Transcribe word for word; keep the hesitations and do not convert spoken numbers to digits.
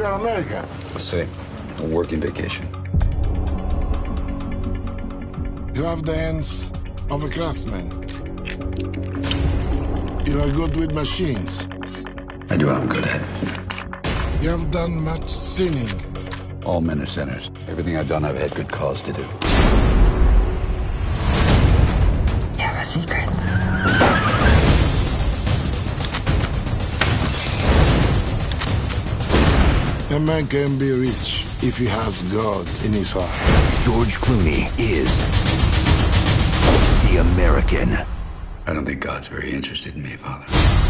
You're in America. I see. A working vacation. You have the hands of a craftsman. You are good with machines. I do what I'm good at. You have done much sinning. All men are sinners. Everything I've done, I've had good cause to do. You have a secret. A man can be rich if he has God in his heart. George Clooney is The American. I don't think God's very interested in me, Father.